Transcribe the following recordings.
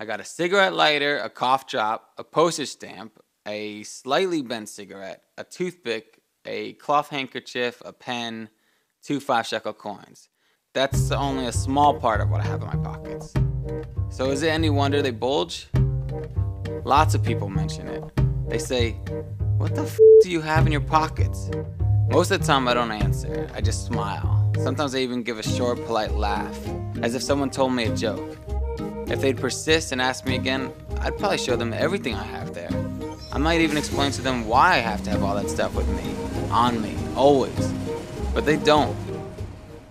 I got a cigarette lighter, a cough drop, a postage stamp, a slightly bent cigarette, a toothpick, a cloth handkerchief, a pen, 2 5-shekel coins. That's only a small part of what I have in my pockets. So is it any wonder they bulge? Lots of people mention it. They say, what the f do you have in your pockets? Most of the time I don't answer, I just smile. Sometimes I even give a short, polite laugh, as if someone told me a joke. If they'd persist and ask me again, I'd probably show them everything I have there. I might even explain to them why I have to have all that stuff with me, on me, always. But they don't.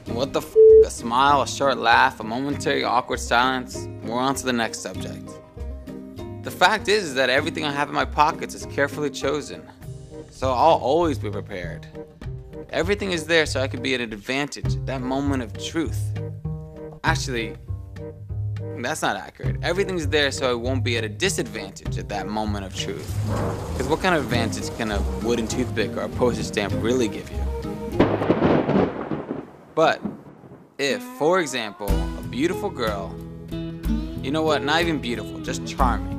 And what the f, a smile, a short laugh, a momentary awkward silence, we're on to the next subject. The fact is that everything I have in my pockets is carefully chosen, so I'll always be prepared. Everything is there so I can be at an advantage, that moment of truth. Actually, that's not accurate. Everything's there so I won't be at a disadvantage at that moment of truth. Because what kind of advantage can a wooden toothpick or a postage stamp really give you? But if, for example, a beautiful girl, you know what, not even beautiful, just charming,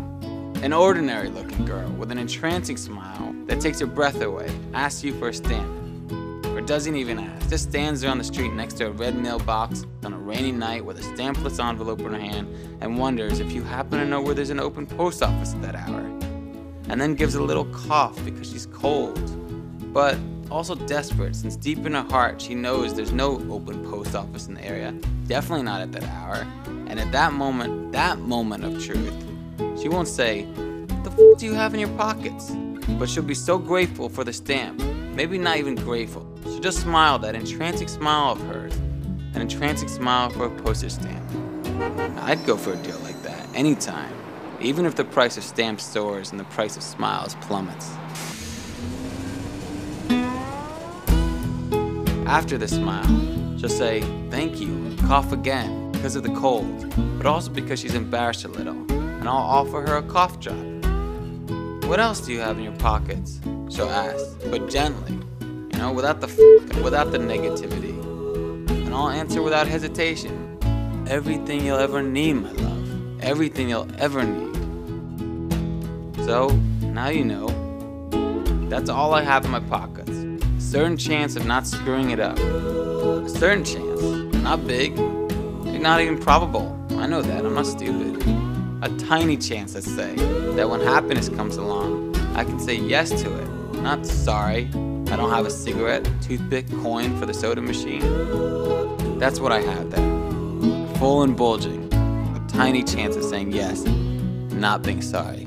an ordinary looking girl with an entrancing smile that takes your breath away, asks you for a stamp, or doesn't even ask, just stands there on the street next to a red mailbox on a rainy night with a stampless envelope in her hand and wonders if you happen to know where there's an open post office at that hour, and then gives a little cough because she's cold, but also desperate, since deep in her heart she knows there's no open post office in the area, definitely not at that hour, and at that moment of truth, she won't say, what the f do you have in your pockets? But she'll be so grateful for the stamp, maybe not even grateful, she'll just smile that entrancing smile of hers, an entrancing smile for a postage stamp. Now, I'd go for a deal like that, anytime, even if the price of stamps soars and the price of smiles plummets. After the smile, she'll say, thank you, cough again, because of the cold, but also because she's embarrassed a little, and I'll offer her a cough drop. What else do you have in your pockets? She'll ask, but gently, you know, without the f, without the negativity. And I'll answer without hesitation, everything you'll ever need, my love, everything you'll ever need. So, now you know, that's all I have in my pockets. Certain chance of not screwing it up. A certain chance. Not big. Not even probable. I know that. I'm not stupid. A tiny chance, let's say, that when happiness comes along, I can say yes to it. Not sorry, I don't have a cigarette, toothpick, coin for the soda machine. That's what I have there. Full and bulging. A tiny chance of saying yes. Not being sorry.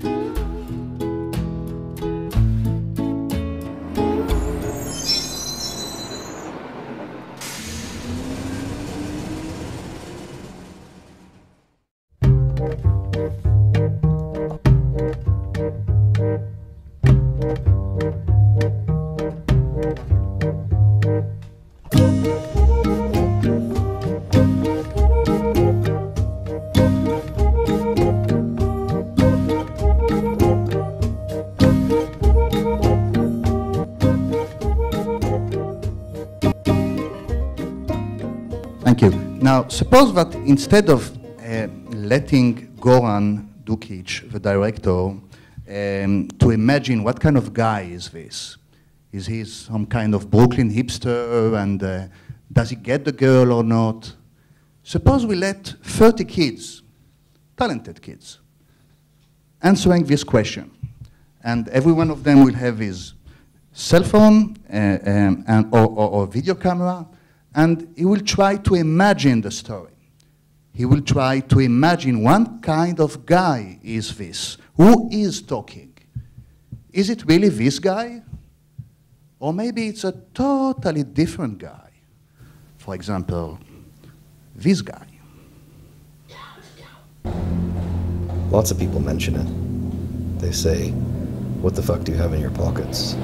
Now, suppose that instead of letting Goran Dukic, the director, to imagine what kind of guy is this? Is he some kind of Brooklyn hipster, and does he get the girl or not? Suppose we let 30 kids, talented kids, answering this question. And every one of them will have his cell phone or video camera, and he will try to imagine the story. He will try to imagine what kind of guy is this? Who is talking? Is it really this guy? Or maybe it's a totally different guy. For example, this guy. Lots of people mention it. They say, what the fuck do you have in your pockets?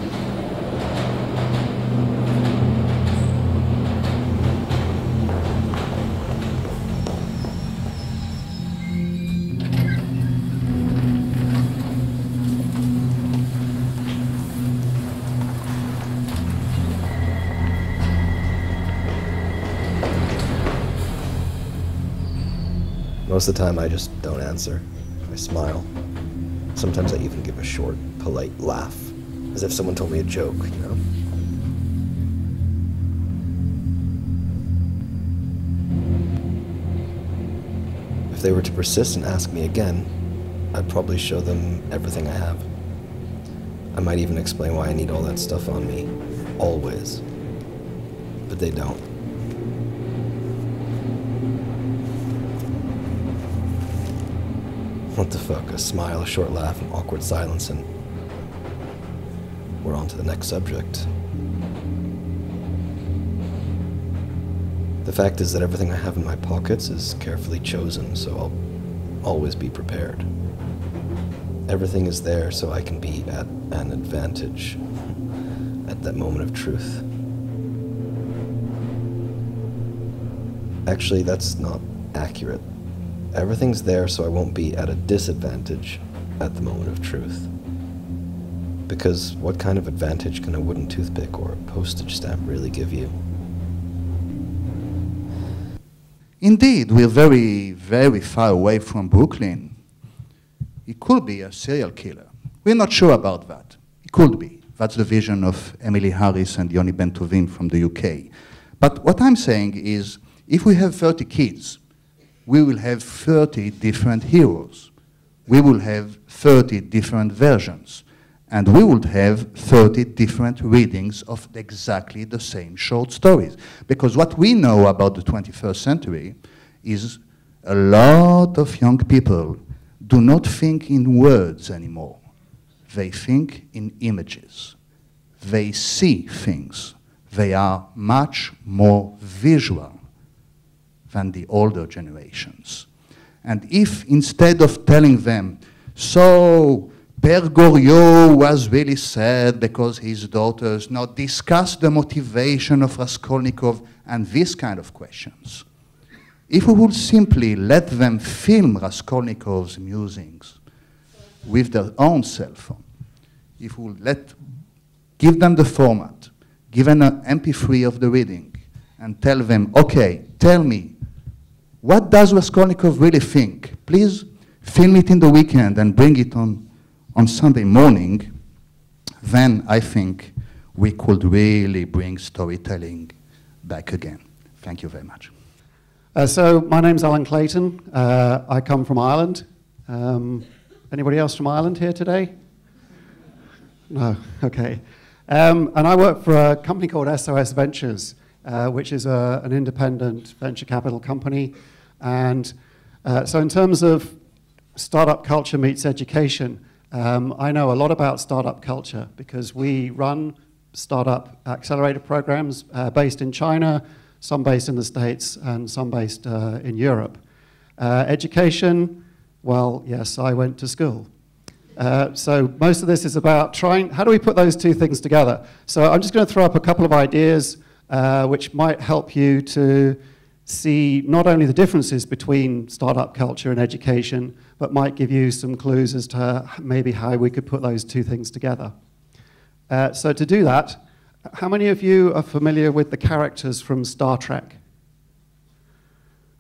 Most of the time I just don't answer. I smile. Sometimes I even give a short, polite laugh, as if someone told me a joke, you know? If they were to persist and ask me again, I'd probably show them everything I have. I might even explain why I need all that stuff on me, always. But they don't. What the fuck? A smile, a short laugh, an awkward silence, and we're on to the next subject. The fact is that everything I have in my pockets is carefully chosen, so I'll always be prepared. Everything is there so I can be at an advantage at that moment of truth. Actually, that's not accurate. Everything's there so I won't be at a disadvantage at the moment of truth. Because what kind of advantage can a wooden toothpick or a postage stamp really give you? Indeed, we're very, very far away from Brooklyn. It could be a serial killer. We're not sure about that. It could be. That's the vision of Emily Harris and Yoni Bentovin from the UK. But what I'm saying is, if we have 30 kids, we will have 30 different heroes. We will have 30 different versions. And we would have 30 different readings of exactly the same short stories. Because what we know about the 21st century is a lot of young people do not think in words anymore. They think in images. They see things. They are much more visual than the older generations. And if instead of telling them, so Père Goriot was really sad because his daughters now discuss the motivation of Raskolnikov and these kind of questions, if we would simply let them film Raskolnikov's musings with their own cell phone, if we would give them the format, give them an MP3 of the reading, and tell them, okay, tell me, what does Raskolnikov really think? Please film it in the weekend and bring it on Sunday morning. Then I think we could really bring storytelling back again. Thank you very much. So my name's Alan Clayton. I come from Ireland. Anybody else from Ireland here today? No, okay. And I work for a company called SOS Ventures, which is an independent venture capital company. And so in terms of startup culture meets education, I know a lot about startup culture because we run startup accelerator programs based in China, some based in the States, and some based in Europe. Education, well, yes, I went to school. So most of this is about trying, how do we put those two things together? So I'm just going to throw up a couple of ideas which might help you to see not only the differences between startup culture and education, but might give you some clues as to maybe how we could put those two things together. So to do that, how many of you are familiar with the characters from Star Trek?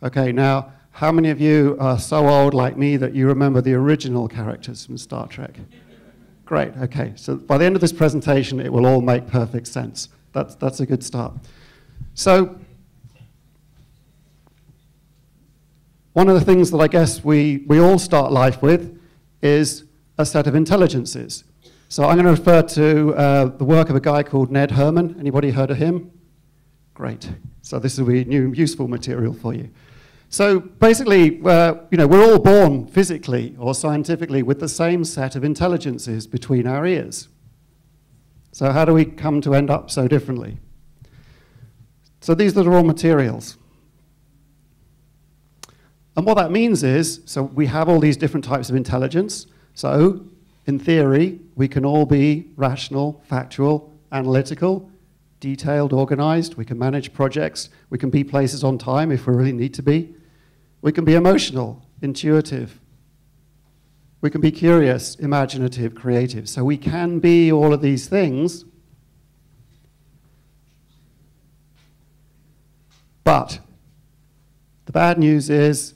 Okay, now, how many of you are so old like me that you remember the original characters from Star Trek? Great, okay, so by the end of this presentation, it will all make perfect sense. That's a good start. So, one of the things that I guess we all start life with is a set of intelligences. So I'm going to refer to the work of a guy called Ned Herman. Anybody heard of him? Great. So this will be new useful material for you. So basically, you know, we're all born physically or scientifically with the same set of intelligences between our ears. So how do we come to end up so differently? So these are the raw materials. And what that means is, so we have all these different types of intelligence. So in theory, we can all be rational, factual, analytical, detailed, organized. We can manage projects. We can be places on time if we really need to be. We can be emotional, intuitive. We can be curious, imaginative, creative. So we can be all of these things. But the bad news is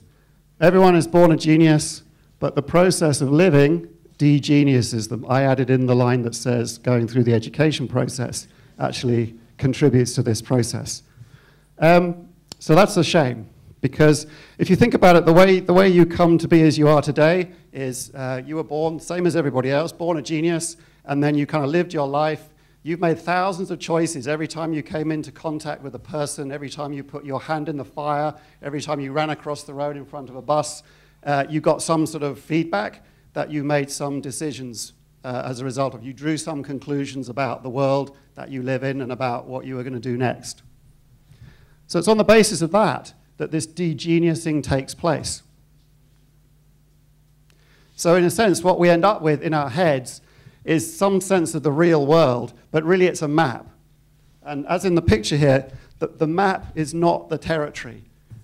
everyone is born a genius But the process of living de-geniuses them. I added in the line that says going through the education process actually contributes to this process. So that's a shame, because if you think about it, the way you come to be as you are today is you were born, same as everybody else, born a genius, and then you kind of lived your life. You've made thousands of choices every time you came into contact with a person, every time you put your hand in the fire, every time you ran across the road in front of a bus. You got some sort of feedback that you made some decisions as a result of. You drew some conclusions about the world that you live in and about what you were going to do next. So it's on the basis of that that this de-geniusing takes place. So in a sense, what we end up with in our heads is some sense of the real world, but really it's a map. And as in the picture here, the map is not the territory.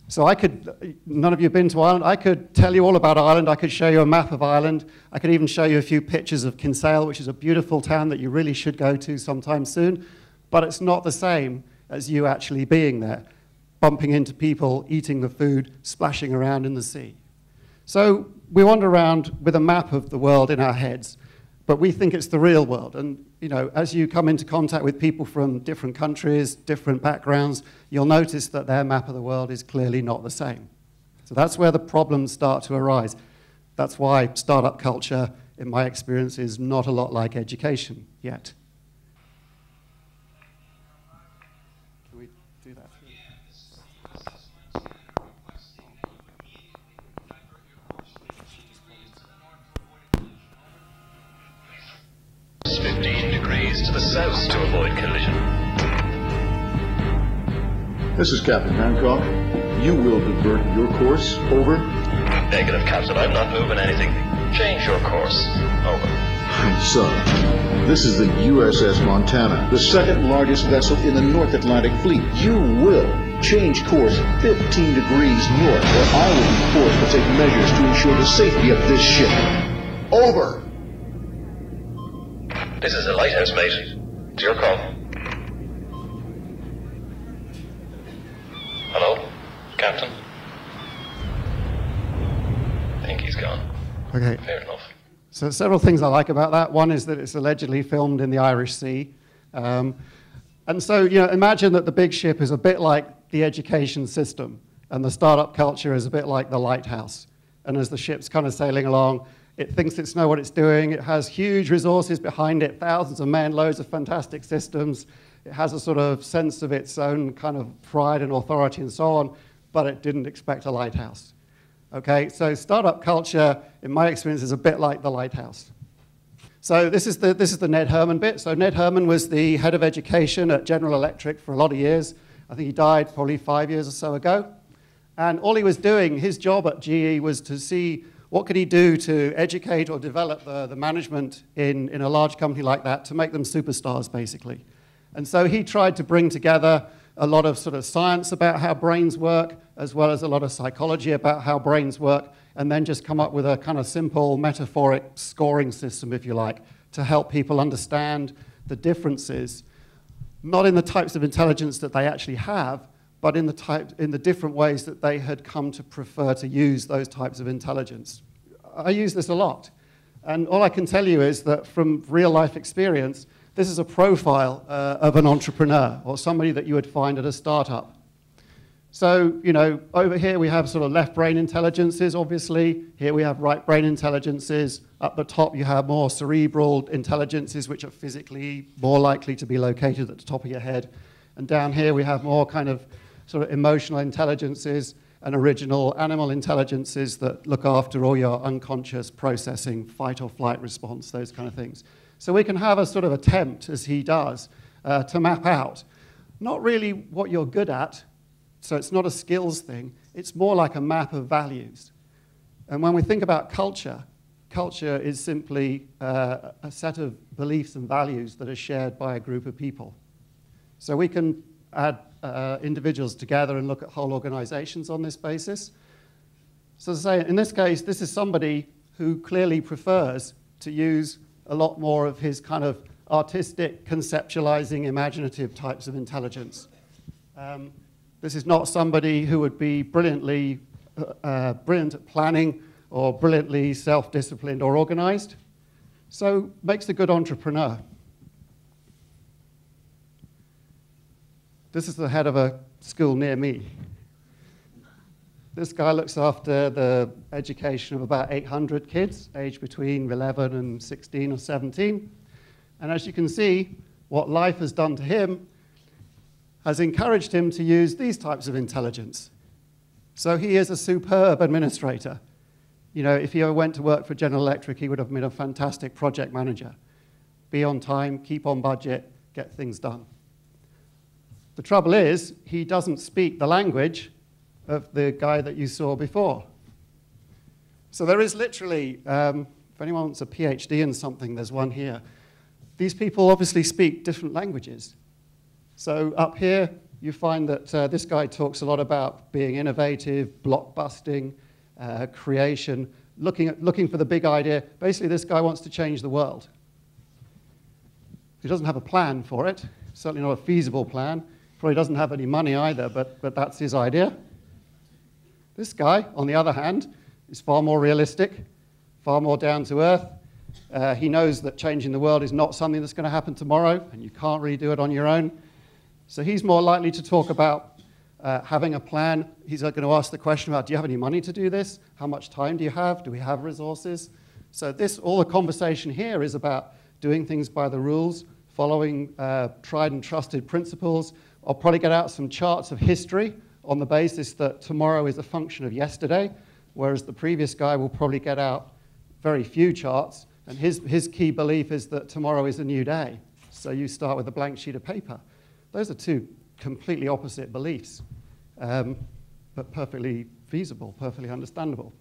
So I could, none of you have been to Ireland, I could tell you all about Ireland, I could show you a map of Ireland, I could even show you a few pictures of Kinsale, which is a beautiful town that you really should go to sometime soon, but it's not the same as you actually being there, bumping into people, eating the food, splashing around in the sea. So we wander around with a map of the world in our heads, but we think it's the real world. And you know, as you come into contact with people from different countries, different backgrounds, you'll notice that their map of the world is clearly not the same. So that's where the problems start to arise. That's why startup culture, in my experience, is not a lot like education yet. Can we do that? To the south to avoid collision. This is Captain Hancock. You will divert your course. Over. Negative, Captain. I'm not moving anything. Change your course. Over. So, this is the USS Montana, the second largest vessel in the North Atlantic Fleet. You will change course 15 degrees north, or I will be forced to take measures to ensure the safety of this ship. Over. This is a lighthouse, mate. It's your call. Hello? Captain? I think he's gone. Okay. Fair enough. So several things I like about that. One is that it's allegedly filmed in the Irish Sea. And so, you know, imagine that the big ship is a bit like the education system, and the startup culture is a bit like the lighthouse. And as the ship's kind of sailing along, it thinks it knows what it's doing. It has huge resources behind it, thousands of men, loads of fantastic systems. It has a sort of sense of its own kind of pride and authority and so on, but it didn't expect a lighthouse. Okay, so startup culture, in my experience, is a bit like the lighthouse. So this is the Ned Herman bit. So Ned Herman was the head of education at General Electric for a lot of years. I think he died probably 5 years or so ago. And all he was doing, his job at GE was to see what could he do to educate or develop the management in a large company like that to make them superstars, basically. And so he tried to bring together a lot of sort of science about how brains work, as well as a lot of psychology about how brains work, and then just come up with a kind of simple metaphoric scoring system, if you like, to help people understand the differences, not in the types of intelligence that they actually have, but in the different ways that they had come to prefer to use those types of intelligence. I use this a lot. And all I can tell you is that from real life experience, this is a profile of an entrepreneur or somebody that you would find at a startup. So, you know, over here we have sort of left brain intelligences, obviously. Here we have right brain intelligences. Up the top you have more cerebral intelligences, which are physically more likely to be located at the top of your head. And down here we have more kind of sort of emotional intelligences and original animal intelligences that look after all your unconscious processing, fight or flight response, those kind of things. So we can have a sort of attempt, as he does, to map out not really what you're good at, so it's not a skills thing, it's more like a map of values. And when we think about culture, culture is simply a set of beliefs and values that are shared by a group of people. So we can add individuals together and look at whole organizations on this basis. So to say, in this case, this is somebody who clearly prefers to use a lot more of his kind of artistic, conceptualizing, imaginative types of intelligence. This is not somebody who would be brilliant at planning or brilliantly self-disciplined or organized. So makes a good entrepreneur. This is the head of a school near me. This guy looks after the education of about 800 kids, aged between 11 and 16 or 17. And as you can see, what life has done to him has encouraged him to use these types of intelligence. So he is a superb administrator. You know, if he ever went to work for General Electric, he would have been a fantastic project manager. Be on time, keep on budget, get things done. The trouble is, he doesn't speak the language of the guy that you saw before. So there is literally, if anyone wants a PhD in something, there's one here. These people obviously speak different languages. So up here, you find that this guy talks a lot about being innovative, blockbusting, creation, looking for the big idea. Basically, this guy wants to change the world. He doesn't have a plan for it, certainly not a feasible plan. Probably doesn't have any money either, but that's his idea. This guy, on the other hand, is far more realistic, far more down to earth. He knows that changing the world is not something that's going to happen tomorrow, and you can't really do it on your own. So he's more likely to talk about having a plan. He's going to ask the question about, do you have any money to do this? How much time do you have? Do we have resources? So this, all the conversation here is about doing things by the rules, following tried and trusted principles. I'll probably get out some charts of history on the basis that tomorrow is a function of yesterday, whereas the previous guy will probably get out very few charts, and his key belief is that tomorrow is a new day, so you start with a blank sheet of paper. Those are two completely opposite beliefs, but perfectly feasible, perfectly understandable.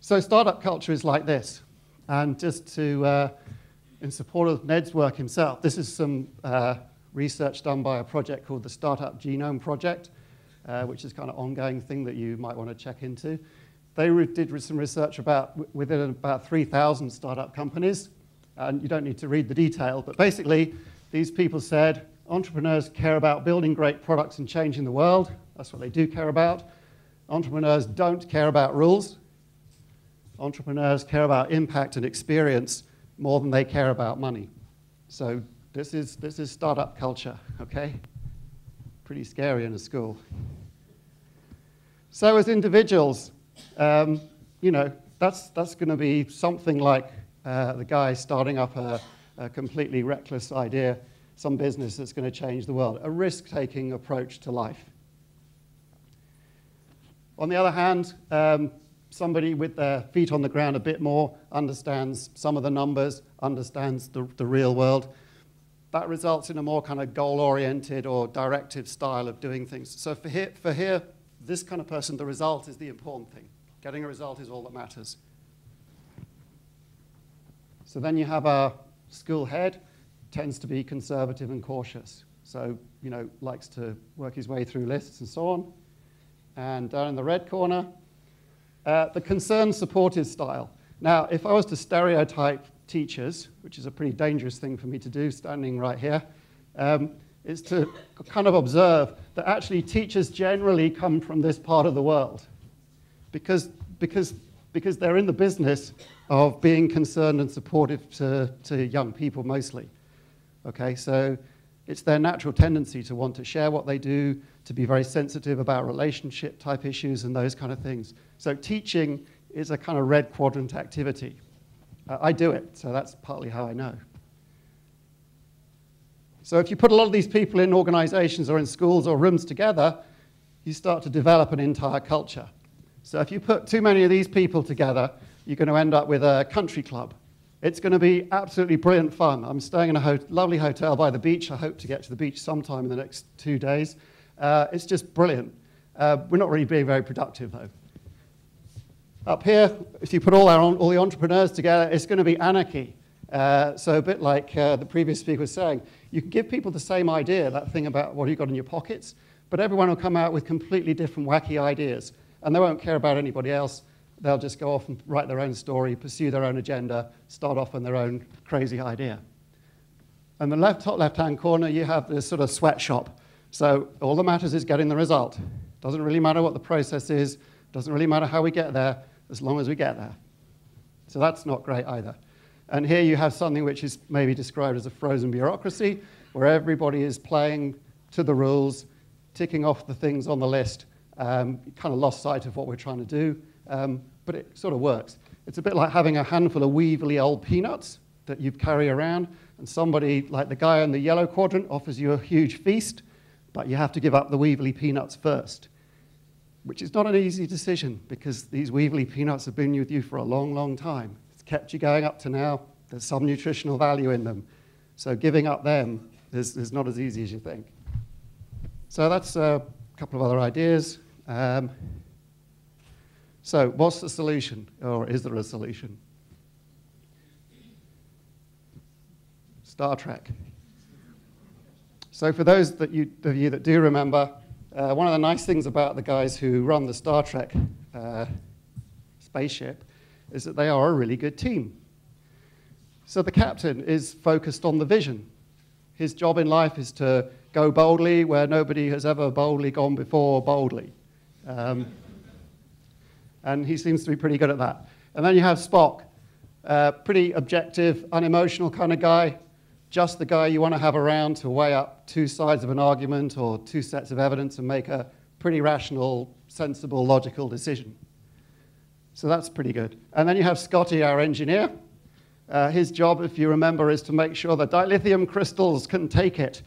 So startup culture is like this, and just to, in support of Ned's work himself, this is some research done by a project called the Startup Genome Project, which is kind of an ongoing thing that you might want to check into. They did some research about within about 3,000 startup companies, and you don't need to read the detail, but basically these people said entrepreneurs care about building great products and changing the world. That's what they do care about. Entrepreneurs don't care about rules. Entrepreneurs care about impact and experience more than they care about money. So this is startup culture, okay? Pretty scary in a school. So as individuals, you know, that's going to be something like the guy starting up a completely reckless idea, some business that's going to change the world, a risk-taking approach to life. On the other hand, somebody with their feet on the ground a bit more understands some of the numbers, understands the real world. That results in a more kind of goal-oriented or directive style of doing things. So for this kind of person, the result is the important thing. Getting a result is all that matters. So then you have our school head, tends to be conservative and cautious. So, you know, likes to work his way through lists and so on. And down in the red corner, the concerned supportive style. Now, if I was to stereotype teachers, which is a pretty dangerous thing for me to do, standing right here, is to kind of observe that actually teachers generally come from this part of the world because they're in the business of being concerned and supportive to young people mostly. Okay, so it's their natural tendency to want to share what they do, to be very sensitive about relationship type issues and those kind of things. So teaching is a kind of red quadrant activity. I do it, so that's partly how I know. So if you put a lot of these people in organizations or in schools or rooms together, you start to develop an entire culture. So if you put too many of these people together, you're going to end up with a country club. It's going to be absolutely brilliant fun. I'm staying in a lovely hotel by the beach. I hope to get to the beach sometime in the next 2 days. It's just brilliant. We're not really being very productive, though. Up here, if you put all the entrepreneurs together, it's going to be anarchy. So a bit like the previous speaker was saying, you can give people the same idea, that thing about what you've got in your pockets, but everyone will come out with completely different wacky ideas, and they won't care about anybody else. They'll just go off and write their own story, pursue their own agenda, start off on their own crazy idea. And the top left-hand corner, you have this sort of sweatshop. So all that matters is getting the result. Doesn't really matter what the process is, Doesn't really matter how we get there, as long as we get there. So that's not great either. And here you have something which is maybe described as a frozen bureaucracy, where everybody is playing to the rules, ticking off the things on the list, kind of lost sight of what we're trying to do, but it sort of works. It's a bit like having a handful of weevily old peanuts that you carry around, and somebody, like the guy in the yellow quadrant, offers you a huge feast, but you have to give up the weevily peanuts first, which is not an easy decision, because these weevily peanuts have been with you for a long, long time. It's kept you going up to now. There's some nutritional value in them. So giving up them is not as easy as you think. So that's a couple of other ideas. So what's the solution, or is there a solution? Star Trek. So for those that of you that do remember, one of the nice things about the guys who run the Star Trek spaceship is that they are a really good team. So the captain is focused on the vision. His job in life is to go boldly where nobody has ever boldly gone before boldly. And he seems to be pretty good at that. And then you have Spock, pretty objective, unemotional kind of guy, just the guy you want to have around to weigh up two sides of an argument or two sets of evidence and make a pretty rational, sensible, logical decision. So that's pretty good. And then you have Scotty, our engineer. His job, if you remember, is to make sure the dilithium crystals can take it.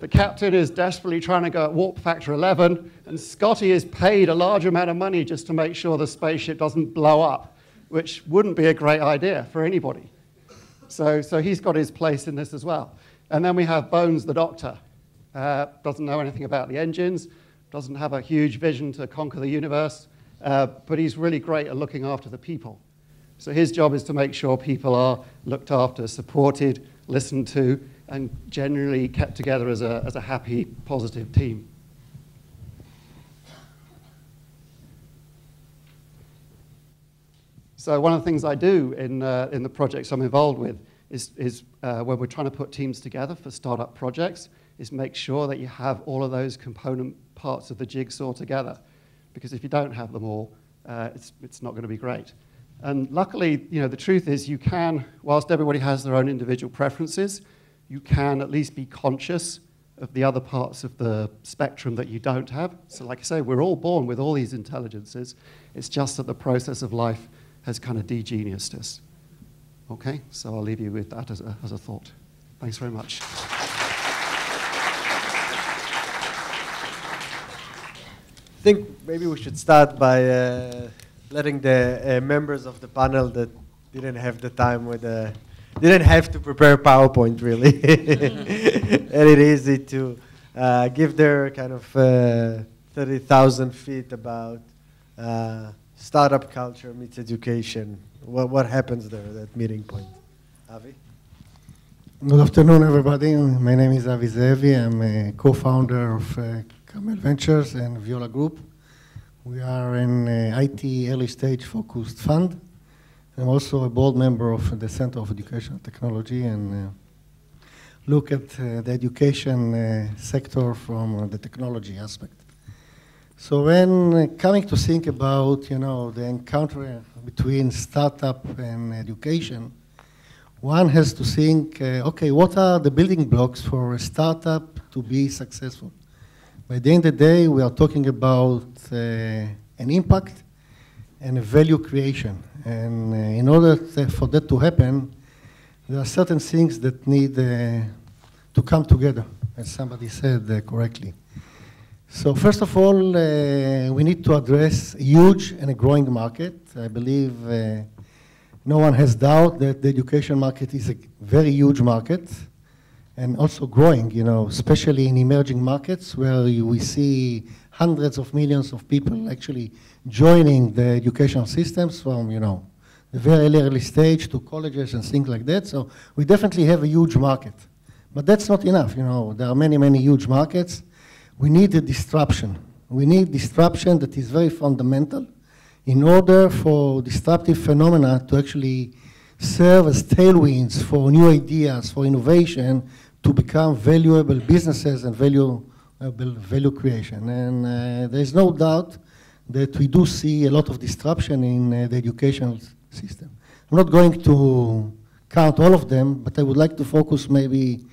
The captain is desperately trying to go at warp factor 11, and Scotty is paid a large amount of money just to make sure the spaceship doesn't blow up, which wouldn't be a great idea for anybody. So he's got his place in this as well. And then we have Bones, the doctor. Doesn't know anything about the engines, doesn't have a huge vision to conquer the universe, but he's really great at looking after the people. So his job is to make sure people are looked after, supported, listened to, and generally kept together as a happy, positive team. So one of the things I do in the projects I'm involved with is when we're trying to put teams together for startup projects, is make sure that you have all of those component parts of the jigsaw together. Because if you don't have them all, it's not going to be great. And luckily, you know, the truth is you can, whilst everybody has their own individual preferences, you can at least be conscious of the other parts of the spectrum that you don't have. So like I say, we're all born with all these intelligences. It's just that the process of life has kind of de-geniused us. Okay, so I'll leave you with that as a thought. Thanks very much. I think maybe we should start by letting the members of the panel that didn't have the time with didn't have to prepare PowerPoint really, and it is easy to give their kind of 30,000 feet about startup culture meets education. What happens there at that meeting point? Avi? Good afternoon, everybody. My name is Avi Zevi. I'm a co-founder of Camel Ventures and Viola Group. We are an IT early stage focused fund. I'm also a board member of the Center of Educational Technology and look at the education sector from the technology aspect. So when coming to think about, you know, the encounter between startup and education, one has to think, okay, what are the building blocks for a startup to be successful? By the end of the day, we are talking about an impact and a value creation. And in order for that to happen, there are certain things that need to come together, as somebody said correctly. So first of all, we need to address a huge and a growing market. I believe no one has doubt that the education market is a very huge market. And also growing, you know, especially in emerging markets where we see hundreds of millions of people actually joining the educational systems from, you know, the very early stage to colleges and things like that. So we definitely have a huge market. But that's not enough, you know. There are many, many huge markets. We need a disruption. We need disruption that is very fundamental in order for disruptive phenomena to actually serve as tailwinds for new ideas, for innovation, to become valuable businesses and valuable value creation. And there is no doubt that we do see a lot of disruption in the educational system. I'm not going to count all of them, but I would like to focus maybe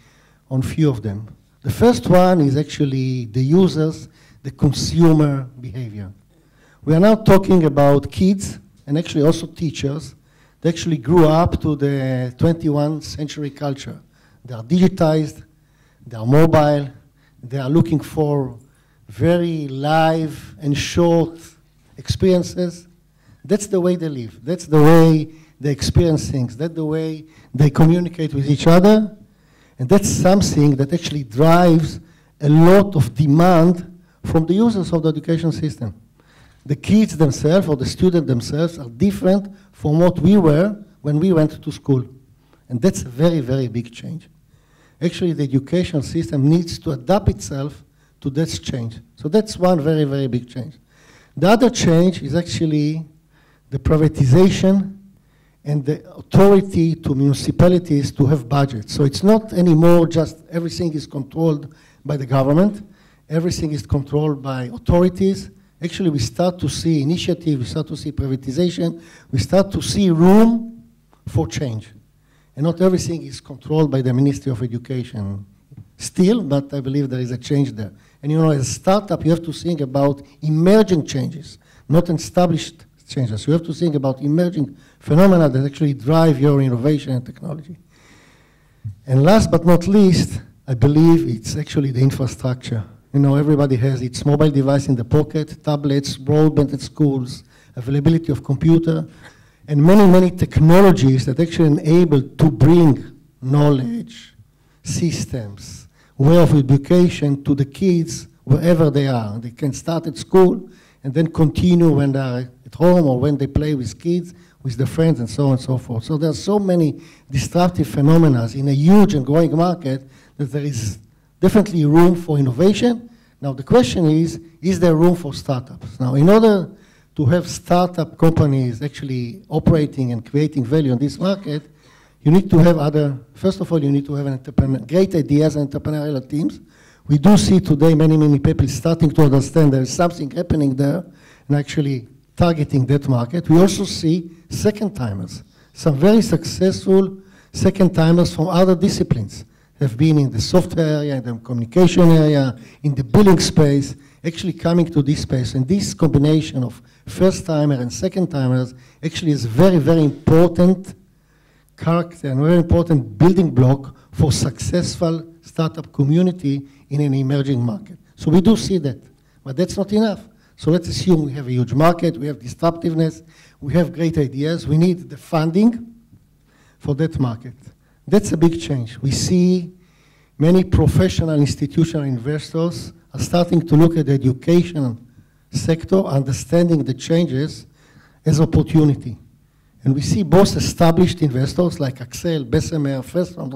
on few of them. The first one is actually the users, the consumer behavior. We are now talking about kids and actually also teachers that actually grew up to the 21st century culture. They are digitized, they are mobile, they are looking for very live and short experiences. That's the way they live. That's the way they experience things. That's the way they communicate with each other. And that's something that actually drives a lot of demand from the users of the education system. The kids themselves or the students themselves are different from what we were when we went to school. And that's a very, very big change. Actually, the education system needs to adapt itself to this change. So that's one very, very big change. The other change is actually the privatization and the authority to municipalities to have budgets. So it's not anymore just everything is controlled by the government, everything is controlled by authorities. Actually, we start to see initiative, we start to see privatization, we start to see room for change. And not everything is controlled by the Ministry of Education still, but I believe there is a change there. And you know, as a startup, you have to think about emerging changes, not established changes. You have to think about emerging phenomena that actually drive your innovation and technology. And last but not least, I believe it's actually the infrastructure. You know, everybody has its mobile device in the pocket, tablets, broadband at schools, availability of computer, and many, many technologies that actually enable to bring knowledge, systems, way of education to the kids wherever they are. They can start at school and then continue when they are at home or when they play with kids, with their friends, and so on and so forth. So there are so many disruptive phenomena in a huge and growing market that there is definitely room for innovation. Now the question is there room for startups? Now in order to have startup companies actually operating and creating value in this market, you need to have other, first of all, you need to have an great ideas and entrepreneurial teams. We do see today many, many people starting to understand there is something happening there and actually targeting that market. We also see second-timers. Some very successful second-timers from other disciplines have been in the software area, in the communication area, in the billing space, actually coming to this space. And this combination of first-timer and second-timers actually is very, very important character and very important building block for successful startup community in an emerging market. So we do see that, but that's not enough. So let's assume we have a huge market, we have disruptiveness, we have great ideas, we need the funding for that market. That's a big change. We see many professional institutional investors are starting to look at the education sector, understanding the changes as opportunity. And we see both established investors like Accel, Bessemer, First Round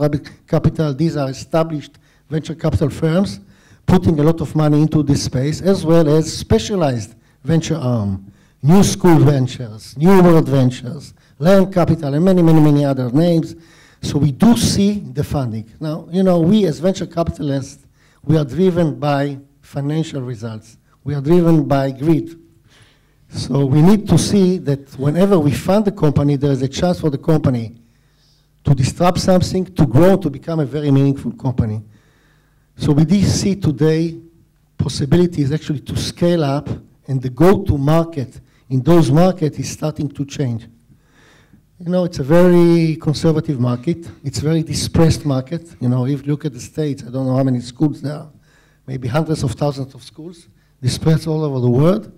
Capital. These are established venture capital firms putting a lot of money into this space, as well as specialized venture arm, new school ventures, new world ventures, land capital, and many, many, many other names. So we do see the funding. Now, you know, we as venture capitalists, we are driven by financial results. We are driven by greed. So we need to see that whenever we fund a company, there is a chance for the company to disrupt something, to grow, to become a very meaningful company. So we do see today possibilities actually to scale up, and the go-to market in those markets is starting to change. You know, it's a very conservative market. It's a very dispersed market. You know, if you look at the States, I don't know how many schools there are, maybe hundreds of thousands of schools dispersed all over the world.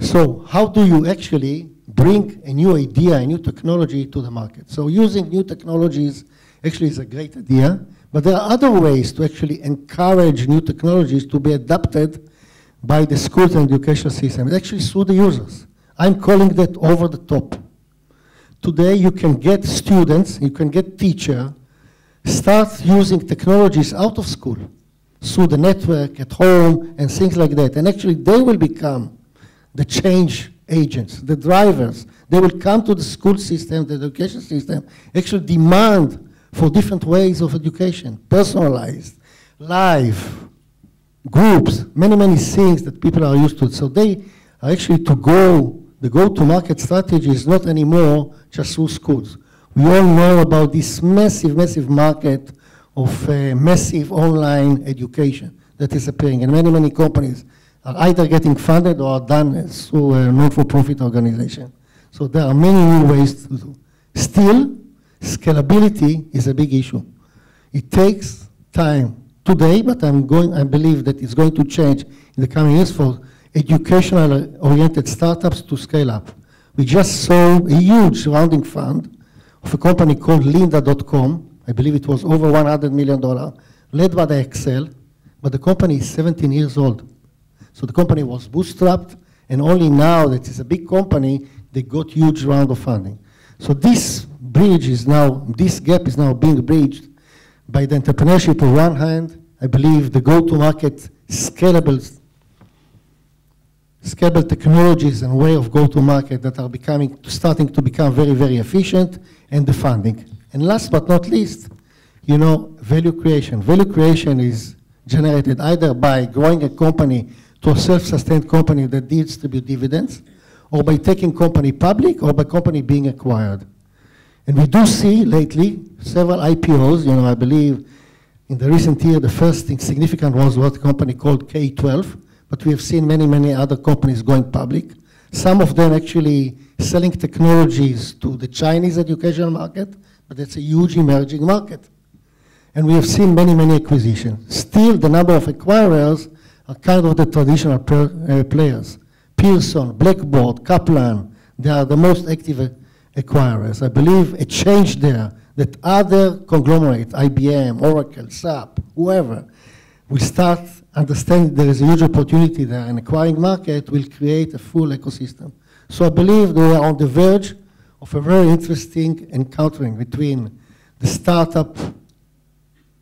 So how do you actually bring a new idea, a new technology to the market? So using new technologies actually is a great idea, but there are other ways to actually encourage new technologies to be adapted by the schools and education system, actually through the users. I'm calling that over the top. Today you can get students, you can get teachers, start using technologies out of school, through the network, at home, and things like that. And actually they will become the change agents, the drivers. They will come to the school system, the education system, actually demand for different ways of education, personalized, live, groups, many, many things that people are used to. So they actually to go, the go-to-market strategy is not anymore just through schools. We all know about this massive, massive market of massive online education that is appearing, and many, many companies are either getting funded or are done through a non-for-profit organization. So there are many new ways to do. Still, scalability is a big issue. It takes time today, but I believe that it's going to change in the coming years for educational-oriented startups to scale up. We just saw a huge rounding fund of a company called Lynda.com. I believe it was over $100 million, led by the Accel, but the company is 17 years old. So the company was bootstrapped, and only now that it's a big company, they got huge round of funding. So this bridge is now, this gap is now being bridged by the entrepreneurship on one hand, I believe the go-to-market scalable technologies and way of go-to-market that are becoming, starting to become very, very efficient, and the funding. And last but not least, you know, value creation. Value creation is generated either by growing a company to a self-sustained company that distributes dividends, or by taking company public, or by company being acquired. And we do see lately several IPOs. You know, I believe in the recent year, the first significant was what a company called K-12, but we have seen many, many other companies going public. Some of them actually selling technologies to the Chinese educational market, but it's a huge emerging market. And we have seen many, many acquisitions. Still, the number of acquirers are kind of the traditional players. Pearson, Blackboard, Kaplan, they are the most active acquirers. I believe a change there that other conglomerates, IBM, Oracle, SAP, whoever, will start understanding there is a huge opportunity there, and acquiring market will create a full ecosystem. So I believe they are on the verge of a very interesting encountering between the startup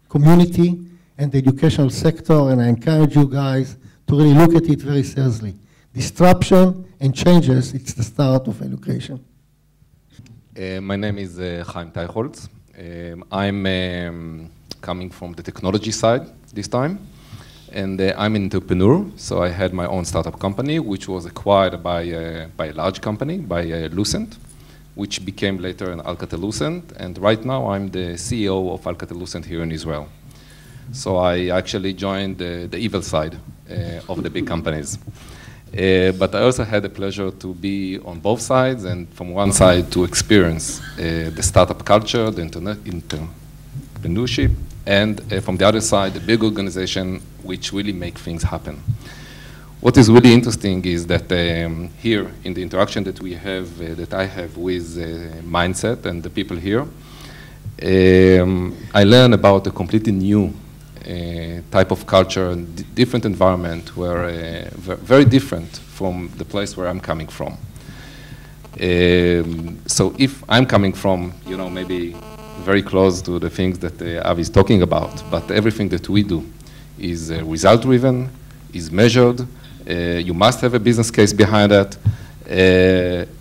community and the educational sector, and I encourage you guys to really look at it very seriously. Disruption and changes, it's the start of education. My name is Chaim Teichholz. I'm coming from the technology side this time, and I'm an entrepreneur. So I had my own startup company, which was acquired by a large company, by Lucent, which became later an Alcatel-Lucent. And right now I'm the CEO of Alcatel-Lucent here in Israel. So I actually joined the evil side of the big companies. But I also had the pleasure to be on both sides, and from one side to experience the startup culture, the entrepreneurship, and from the other side, the big organization which really make things happen. What is really interesting is that here, in the interaction that we have, that I have with Mindset and the people here, I learn about a completely new type of culture and different environment, where very different from the place where I'm coming from. So if I'm coming from, you know, maybe very close to the things that Avi is talking about, but everything that we do is result-driven, is measured, you must have a business case behind that,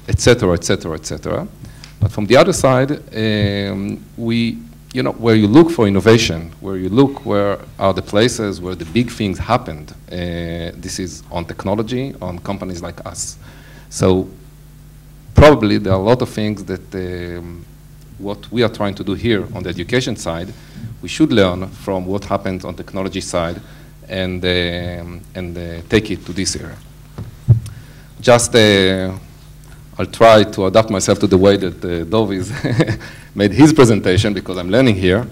etc., etc., etc. But from the other side, you know, where you look for innovation, where you look where are the places where the big things happened, this is on technology, on companies like us. So probably there are a lot of things that what we are trying to do here on the education side, we should learn from what happens on technology side, and take it to this area. Just I'll try to adapt myself to the way that Dov is made his presentation, because I'm learning here.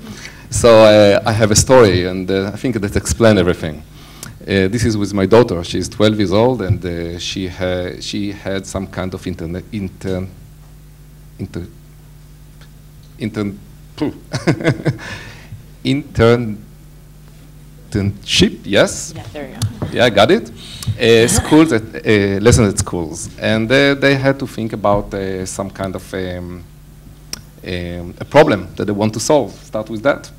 So I have a story, and I think that explains everything. This is with my daughter. She's 12 years old, and she had some kind of internship, yes? Yeah, there you go. Yeah, I got it. Schools, lessons at schools. And they had to think about some kind of a problem that they want to solve. Start with that.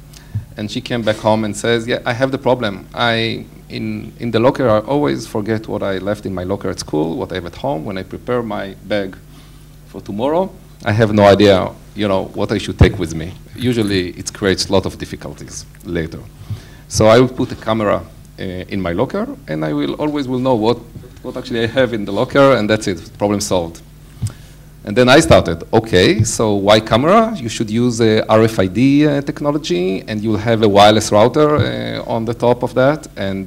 And she came back home and says, yeah, I have the problem. In the locker, I always forget what I left in my locker at school, what I have at home. When I prepare my bag for tomorrow, I have no idea, you know, what I should take with me. Usually, it creates a lot of difficulties later. So I will put a camera in my locker, and I will always know what what actually I have in the locker, and that's it, problem solved. And then I started, okay, so why camera? You should use RFID technology, and you'll have a wireless router on the top of that. And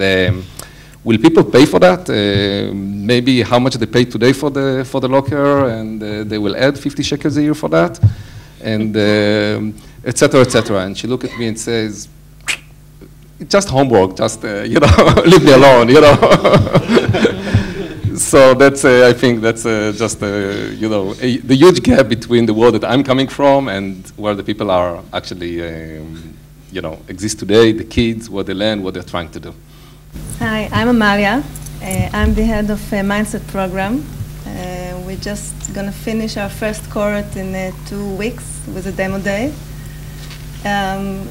will people pay for that? Maybe how much they pay today for the locker, and they will add 50 shekels a year for that, and et cetera, et cetera. And she looked at me and says, just homework, just, you know, leave me alone, you know. So that's, I think that's just, you know, the huge gap between the world that I'm coming from and where the people are actually, you know, exist today, the kids, what they learn, what they're trying to do. Hi, I'm Amalia. I'm the head of Mindset Program. We're just going to finish our first cohort in 2 weeks with a demo day.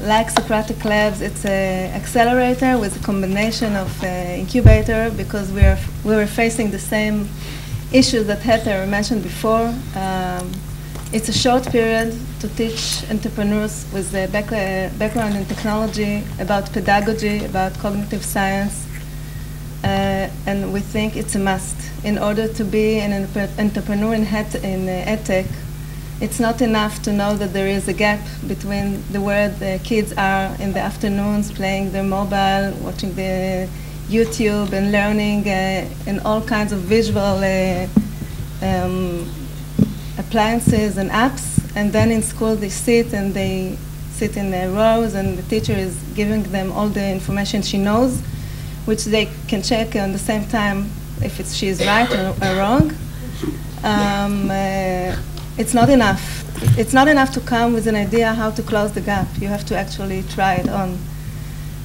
Like Socratic Labs, it's an accelerator with a combination of incubator, because we were facing the same issues that Heather mentioned before. It's a short period to teach entrepreneurs with a background in technology about pedagogy, about cognitive science, and we think it's a must. In order to be an entrepreneur in edtech, it's not enough to know that there is a gap between the where the kids are in the afternoons playing their mobile, watching the YouTube and learning and all kinds of visual appliances and apps, and then in school they sit in their rows and the teacher is giving them all the information she knows, which they can check at the same time if she is right or wrong. It's not enough. It's not enough to come with an idea how to close the gap. You have to actually try it on.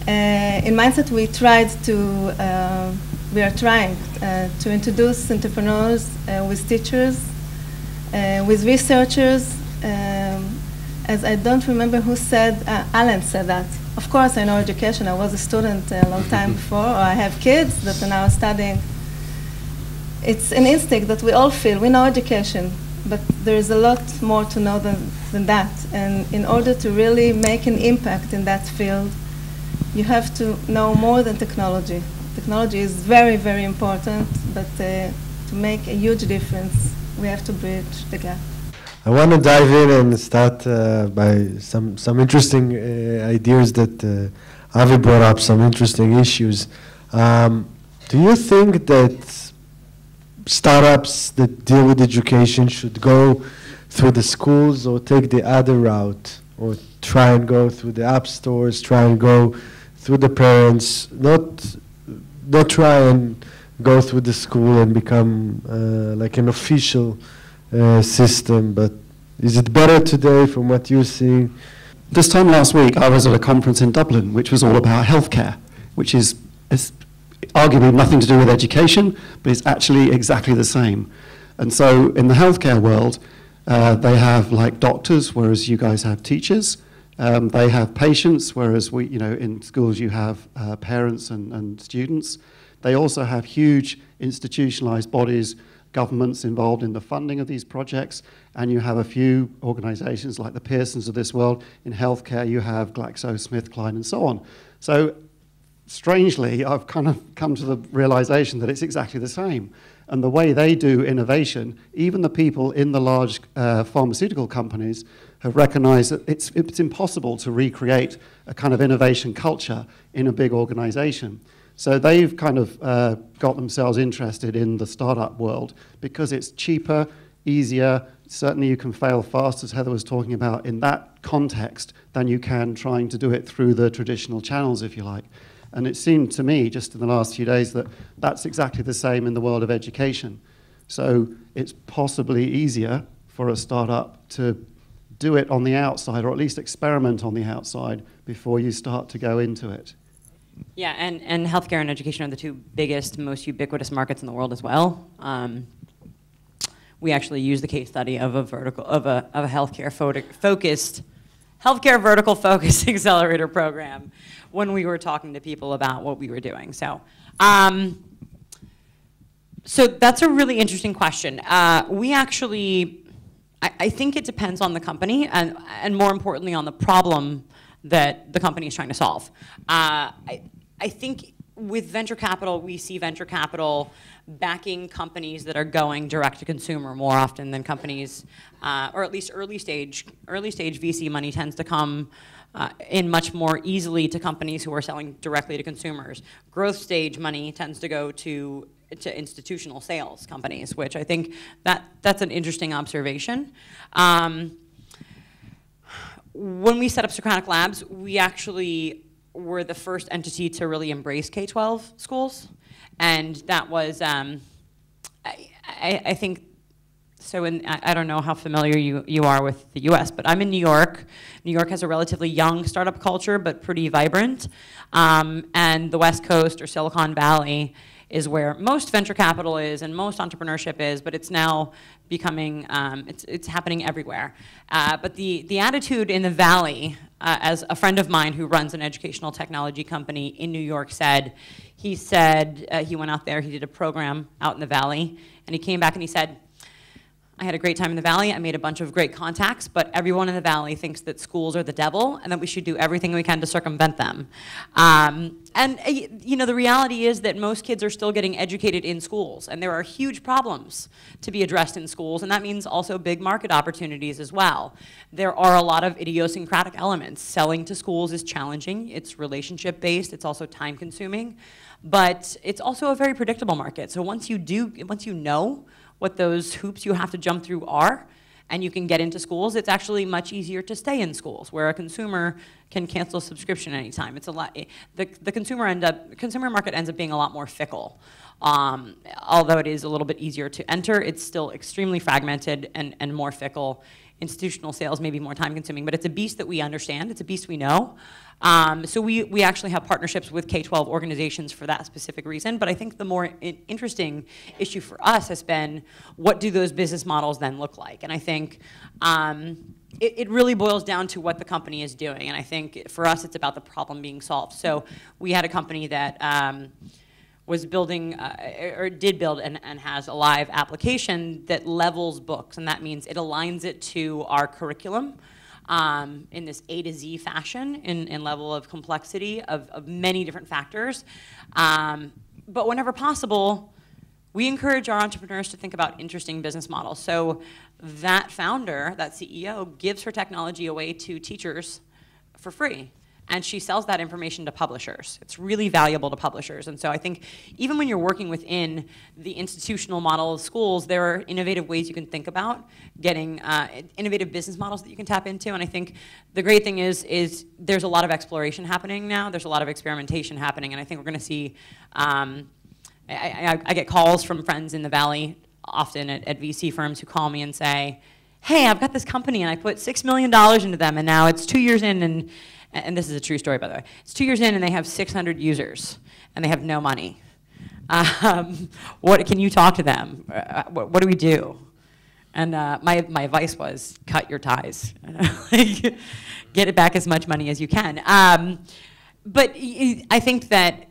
In Mindset, we are trying to introduce entrepreneurs with teachers, with researchers. As I don't remember who said, Alan said that. Of course, I know education. I was a student a long time before, or I have kids that are now studying. It's an instinct that we all feel. We know education. But there is a lot more to know than that. And in order to really make an impact in that field, you have to know more than technology. Technology is very, very important, but to make a huge difference, we have to bridge the gap. I want to dive in and start by some interesting ideas that Avi brought up, some interesting issues. Do you think that startups that deal with education should go through the schools or take the other route, or try and go through the app stores, try and go through the parents, not try and go through the school and become like an official system? But is it better today from what you see? This time last week I was at a conference in Dublin which was all about healthcare, which is arguably nothing to do with education, but it's actually exactly the same. And so in the healthcare world, they have like doctors, whereas you guys have teachers. They have patients, whereas we, you know, in schools you have parents and students. They also have huge institutionalized bodies, governments involved in the funding of these projects, and you have a few organizations like the Pearsons of this world. In healthcare, you have GlaxoSmithKline and so on. So strangely, I've kind of come to the realization that it's exactly the same. And the way they do innovation, even the people in the large pharmaceutical companies have recognized that it's impossible to recreate a kind of innovation culture in a big organization. So they've kind of got themselves interested in the startup world because it's cheaper, easier, certainly you can fail fast, as Heather was talking about, in that context than you can trying to do it through the traditional channels, if you like. And it seemed to me, just in the last few days, that that's exactly the same in the world of education. So it's possibly easier for a startup to do it on the outside, or at least experiment on the outside, before you start to go into it. Yeah, and healthcare and education are the two biggest, most ubiquitous markets in the world as well. We actually use the case study of a healthcare focused. Healthcare vertical focus accelerator program when we were talking to people about what we were doing. So, so that's a really interesting question. We actually, I think it depends on the company and more importantly on the problem that the company is trying to solve. I think with venture capital, we see venture capital backing companies that are going direct to consumer more often than companies, or at least early stage VC money tends to come in much more easily to companies who are selling directly to consumers. Growth stage money tends to go to institutional sales companies, which I think that's an interesting observation. When we set up Socratic Labs, we actually were the first entity to really embrace K-12 schools, and that was, I think, so I don't know how familiar you are with the US, but I'm in New York. New York has a relatively young startup culture, but pretty vibrant, and the West Coast or Silicon Valley is where most venture capital is and most entrepreneurship is, but it's now becoming, it's happening everywhere. But the attitude in the Valley, as a friend of mine who runs an educational technology company in New York said, he went out there, he did a program out in the Valley, and he came back and he said, I had a great time in the Valley, I made a bunch of great contacts, but everyone in the Valley thinks that schools are the devil and that we should do everything we can to circumvent them. And you know, the reality is that most kids are still getting educated in schools, and there are huge problems to be addressed in schools, and that means also big market opportunities as well. There are a lot of idiosyncratic elements. Selling to schools is challenging, it's relationship-based, it's also time-consuming, but it's also a very predictable market. So once you know what those hoops you have to jump through are, and you can get into schools, it's actually much easier to stay in schools, where a consumer can cancel subscription anytime. It's a lot, the consumer market ends up being a lot more fickle. Although it is a little bit easier to enter, it's still extremely fragmented and more fickle. Institutional sales may be more time consuming, but it's a beast that we understand, it's a beast we know. So we actually have partnerships with K-12 organizations for that specific reason, but I think the more interesting issue for us has been, what do those business models then look like? And I think it really boils down to what the company is doing, and I think for us it's about the problem being solved. So we had a company that was building, or did build and has a live application that levels books, and that means it aligns it to our curriculum in this A to Z fashion, in level of complexity of many different factors. But whenever possible, we encourage our entrepreneurs to think about interesting business models. So that founder, that CEO, gives her technology away to teachers for free, and she sells that information to publishers. It's really valuable to publishers, and so I think even when you're working within the institutional model of schools, there are innovative ways you can think about getting innovative business models that you can tap into, and I think the great thing is there's a lot of exploration happening now, there's a lot of experimentation happening, and I think we're gonna see, I get calls from friends in the Valley, often at VC firms, who call me and say, hey, I've got this company and I put $6 million into them, and now it's 2 years in, and this is a true story, by the way. It's 2 years in, and they have 600 users, and they have no money. What can you talk to them? What do we do? And my advice was, cut your ties. Like, get it back as much money as you can. But I think that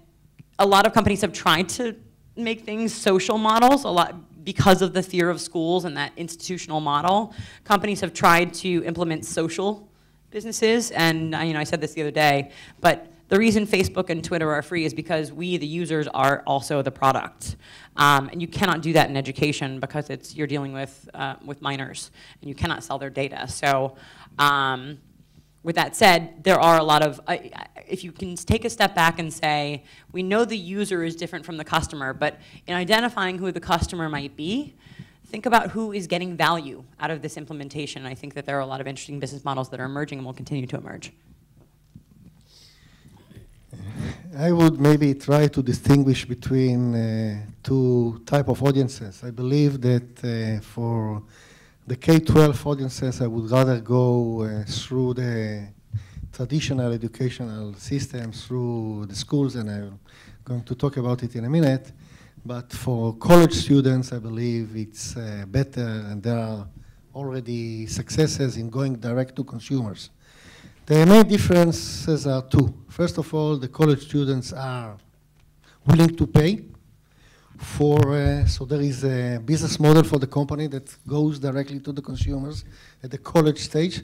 a lot of companies have tried to make things social models, a lot. Because of the fear of schools and that institutional model, companies have tried to implement social businesses, and you know, I said this the other day, but the reason Facebook and Twitter are free is because we, the users, are also the product. And you cannot do that in education because it's, you're dealing with minors, and you cannot sell their data. So with that said, there are a lot of, if you can take a step back and say, we know the user is different from the customer, but in identifying who the customer might be, think about who is getting value out of this implementation. I think that there are a lot of interesting business models that are emerging and will continue to emerge. I would maybe try to distinguish between two type of audiences. I believe that for the K-12 audiences, I would rather go through the traditional educational systems, through the schools, and I'm going to talk about it in a minute. But for college students, I believe it's better, and there are already successes in going direct to consumers. The main differences are two. First of all, the college students are willing to pay for, so there is a business model for the company that goes directly to the consumers at the college stage.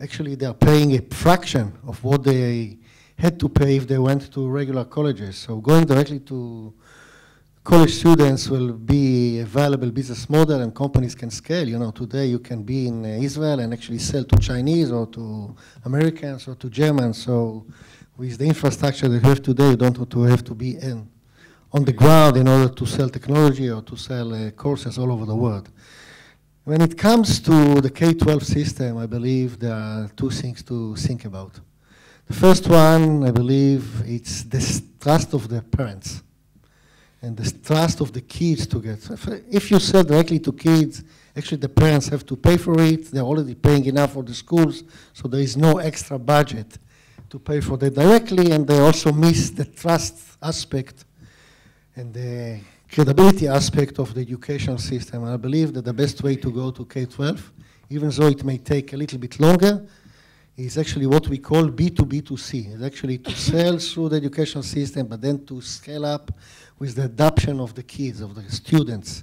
Actually, they are paying a fraction of what they had to pay if they went to regular colleges. So going directly to college students will be a valuable business model, and companies can scale. You know, today you can be in Israel and actually sell to Chinese or to Americans or to Germans. So with the infrastructure that you have today, you don't want to have to be on the ground in order to sell technology or to sell courses all over the world. When it comes to the K-12 system, I believe there are two things to think about. The first one, I believe, it's the trust of the parents and the trust of the kids to get. So if you sell directly to kids, actually the parents have to pay for it. They're already paying enough for the schools, so there is no extra budget to pay for that directly, and they also miss the trust aspect and the credibility aspect of the educational system. And I believe that the best way to go to K-12, even though it may take a little bit longer, is actually what we call B2B2C. It's actually to sell through the educational system, but then to scale up with the adoption of the kids, of the students.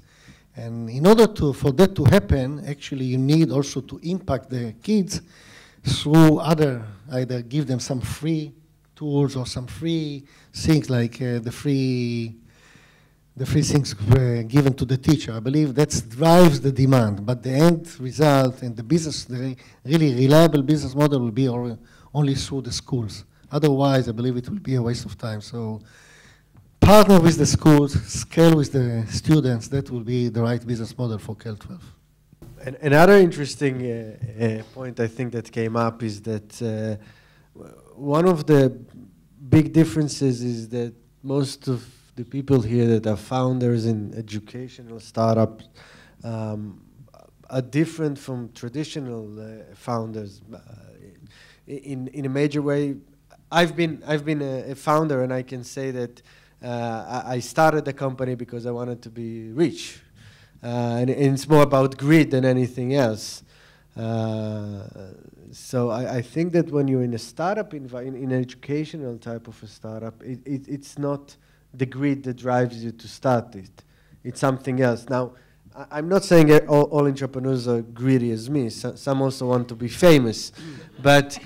And in order for that to happen, actually you need also to impact the kids through either give them some free tools or some free things like the free things given to the teacher. I believe that drives the demand, but the end result and the business, the really reliable business model will be only through the schools. Otherwise, I believe it will be a waste of time. So partner with the schools, scale with the students, that will be the right business model for K-12. Another interesting point I think that came up is that one of the big differences is that most of the people here that are founders in educational startups are different from traditional founders in a major way. I've been a founder, and I can say that I started the company because I wanted to be rich, and it's more about greed than anything else. So I think that when you're in a startup, in an educational type of a startup, it's not the greed that drives you to start it. It's something else. Now, I'm not saying that all entrepreneurs are greedy as me. So, some also want to be famous. But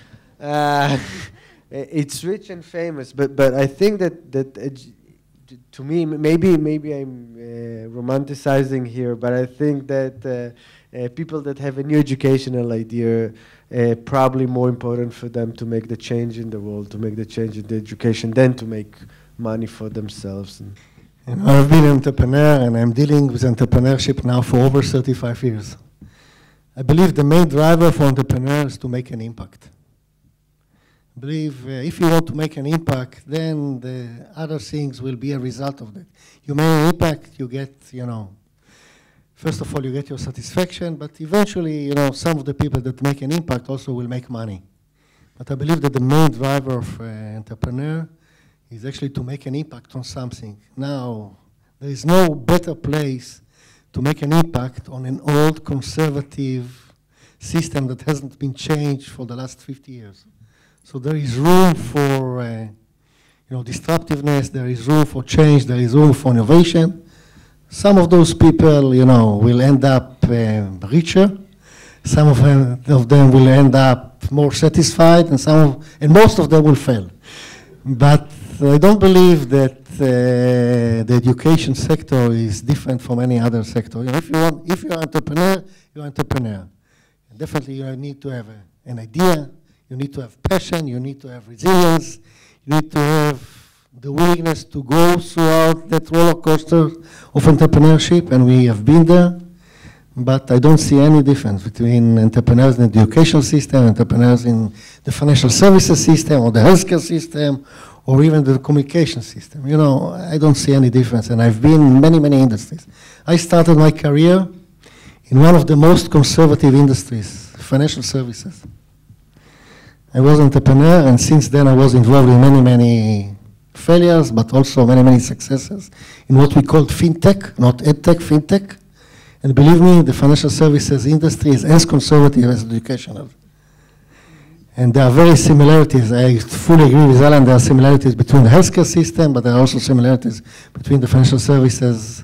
it's rich and famous. But I think that to me, maybe I'm romanticizing here, but I think that people that have a new educational idea, probably more important for them to make the change in the world, to make the change in the education, than to make money for themselves. And I've been an entrepreneur, and I'm dealing with entrepreneurship now for over 35 years. I believe the main driver for entrepreneurs is to make an impact. I believe if you want to make an impact, then the other things will be a result of that. You make an impact, you get, you know, first of all, you get your satisfaction, but eventually, you know, some of the people that make an impact also will make money. But I believe that the main driver of entrepreneur is actually to make an impact on something. Now, there is no better place to make an impact on an old conservative system that hasn't been changed for the last 50 years. So there is room for you know, disruptiveness, there is room for change, there is room for innovation. Some of those people, you know, will end up richer, some of them will end up more satisfied, and most of them will fail. But I don't believe that the education sector is different from any other sector. You know, if you're an entrepreneur, you're an entrepreneur. And definitely you need to have an idea, you need to have passion, you need to have resilience, you need to have the willingness to go throughout that roller coaster of entrepreneurship, and we have been there. But I don't see any difference between entrepreneurs in the educational system, entrepreneurs in the financial services system, or the healthcare system, or even the communication system. You know, I don't see any difference, and I've been in many, many industries. I started my career in one of the most conservative industries, financial services. I was an entrepreneur, and since then I was involved in many, many failures, but also many, many successes in what we called FinTech, not EdTech, FinTech. And believe me, the financial services industry is as conservative as educational. And there are very similarities. I fully agree with Alan, there are similarities between the healthcare system, but there are also similarities between the financial services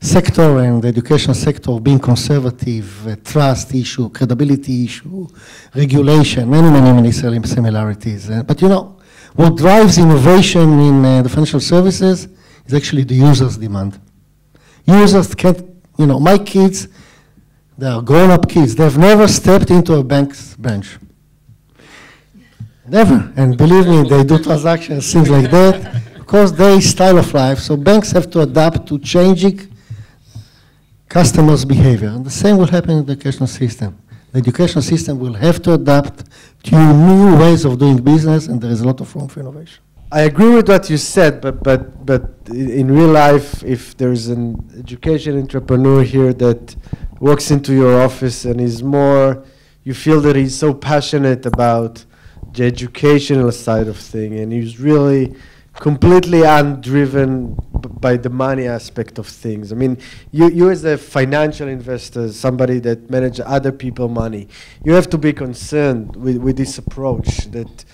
sector and the educational sector, being conservative, trust issue, credibility issue, regulation, many, many, many similarities. But you know, What drives innovation in the financial services is actually the users' demand. Users can't, you know, my kids, they are grown-up kids. They've never stepped into a bank's bench. Never. And believe me, they do transactions, things like that, because their style of life. So banks have to adapt to changing customers' behavior. And the same will happen in the educational system. The educational system will have to adapt to new ways of doing business, and there is a lot of room for innovation. I agree with what you said, but in real life, if there's an education entrepreneur here that walks into your office and is more, you feel that he's so passionate about the educational side of thing, and he's really completely undriven by the money aspect of things. I mean, you as a financial investor, somebody that manages other people's money, you have to be concerned with this approach that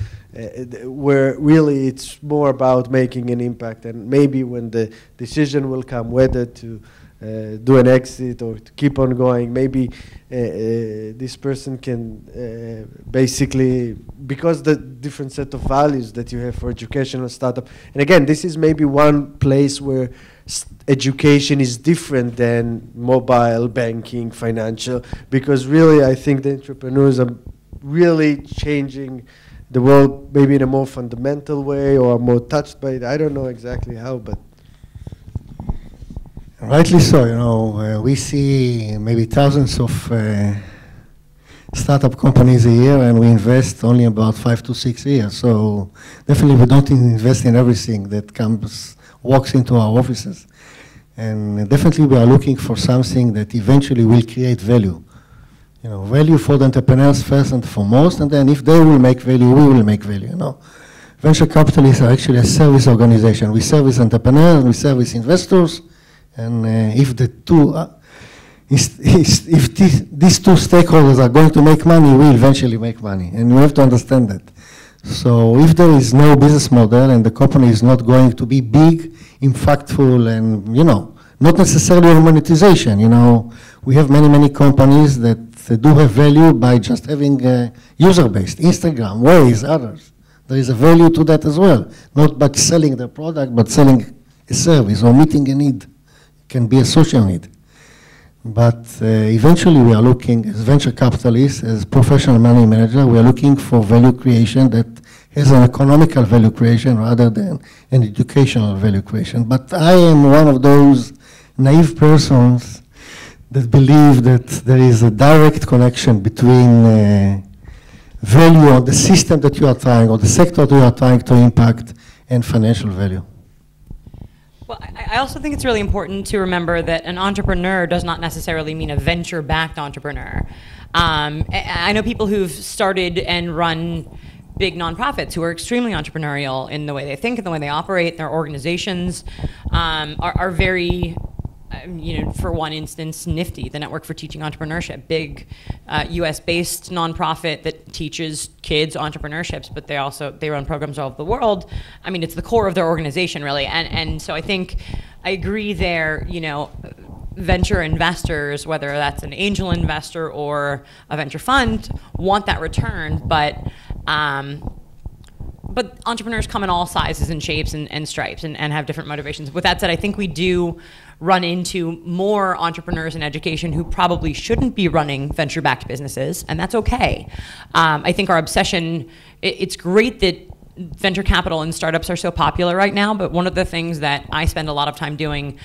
where really it's more about making an impact, and maybe when the decision will come whether to do an exit or to keep on going, maybe this person can basically, because the different set of values that you have for educational startup, and again, this is maybe one place where education is different than mobile, banking, financial, because really I think the entrepreneurs are really changing the world maybe in a more fundamental way or more touched by it. I don't know exactly how, but. Rightly so, you know, we see maybe thousands of startup companies a year, and we invest only about 5 to 6 years. So definitely we don't invest in everything that walks into our offices. And definitely we are looking for something that eventually will create value. You know, value for the entrepreneurs first and foremost, and then if they will make value, we will make value, you know. Venture capitalists are actually a service organization. We service entrepreneurs, we service investors, and if the two, these two stakeholders are going to make money, we eventually make money, and you have to understand that. So if there is no business model and the company is not going to be big, impactful, and you know, not necessarily on monetization, you know, we have many, many companies that do have value by just having user-based, Instagram, Waze, others. There is a value to that as well, not but selling the product, but selling a service or meeting a need. Can be a social need. But eventually we are looking, as venture capitalists, as professional money manager, we are looking for value creation that has an economical value creation rather than an educational value creation. But I am one of those naive persons that believe that there is a direct connection between value on the system that you are trying, or the sector that you are trying to impact, and financial value. Well, I also think it's really important to remember that an entrepreneur does not necessarily mean a venture-backed entrepreneur. I know people who've started and run big nonprofits who are extremely entrepreneurial in the way they think and the way they operate. Their organizations are very, you know, for one instance, NIFTY, the Network for Teaching Entrepreneurship, big US-based nonprofit that teaches kids entrepreneurships, but they run programs all over the world. I mean, it's the core of their organization, really. And so I think I agree there, you know, venture investors, whether that's an angel investor or a venture fund, want that return, but entrepreneurs come in all sizes and shapes and stripes and have different motivations. With that said, I think we do run into more entrepreneurs in education who probably shouldn't be running venture-backed businesses, and that's okay. I think our obsession, it's great that venture capital and startups are so popular right now, but one of the things that I spend a lot of time doing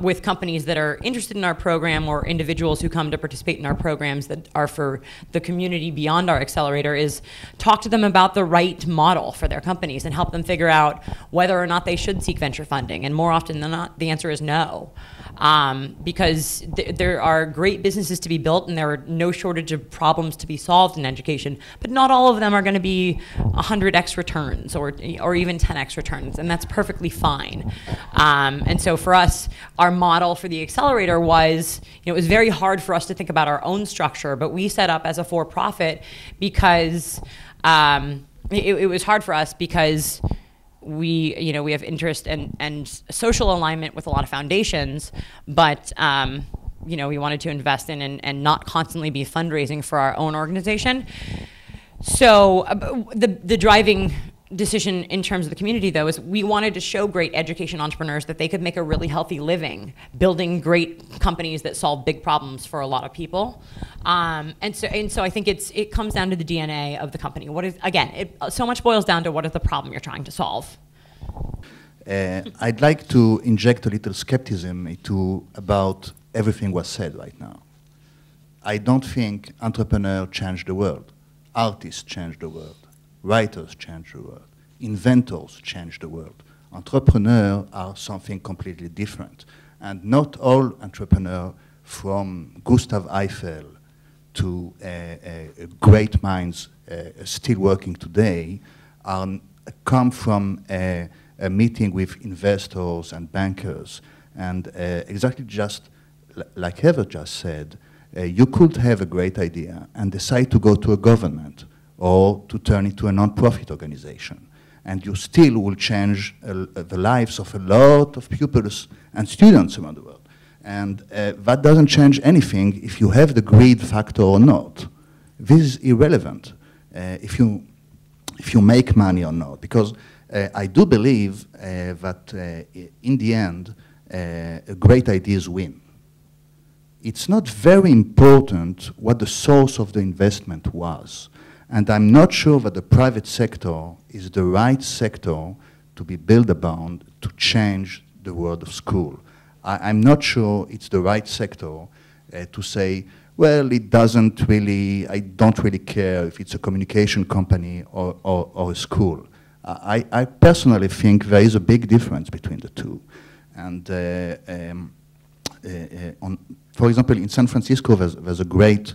with companies that are interested in our program or individuals who come to participate in our programs that are for the community beyond our accelerator is talk to them about the right model for their companies and help them figure out whether or not they should seek venture funding. And more often than not, the answer is no. Because there are great businesses to be built, and there are no shortage of problems to be solved in education, but not all of them are going to be 100x returns or even 10x returns, and that's perfectly fine. And so for us, our model for the accelerator was, you know, it was very hard for us to think about our own structure, but we set up as a for-profit because it was hard for us because we, you know, we have interest and social alignment with a lot of foundations, but you know, we wanted to invest in and not constantly be fundraising for our own organization. So the driving decision in terms of the community, though, is we wanted to show great education entrepreneurs that they could make a really healthy living building great companies that solve big problems for a lot of people. And so I think it comes down to the DNA of the company. What is, again, it so much boils down to what is the problem you're trying to solve. I'd like to inject a little skepticism into about everything was said right now. I don't think entrepreneurs change the world. Artists change the world. Writers change the world. Inventors change the world. Entrepreneurs are something completely different. And not all entrepreneurs, from Gustav Eiffel to great minds still working today, come from a meeting with investors and bankers. And exactly just like Heather just said, you could have a great idea and decide to go to a government or to turn into a non-profit organization. And you still will change the lives of a lot of pupils and students around the world. And that doesn't change anything if you have the greed factor or not. This is irrelevant, if you make money or not. Because I do believe that in the end, great ideas win. It's not very important what the source of the investment was. And I'm not sure that the private sector is the right sector to be built upon to change the world of school. I'm not sure it's the right sector to say, well, it doesn't really, I don't really care if it's a communication company or a school. I personally think there is a big difference between the two. And for example, in San Francisco, there's a great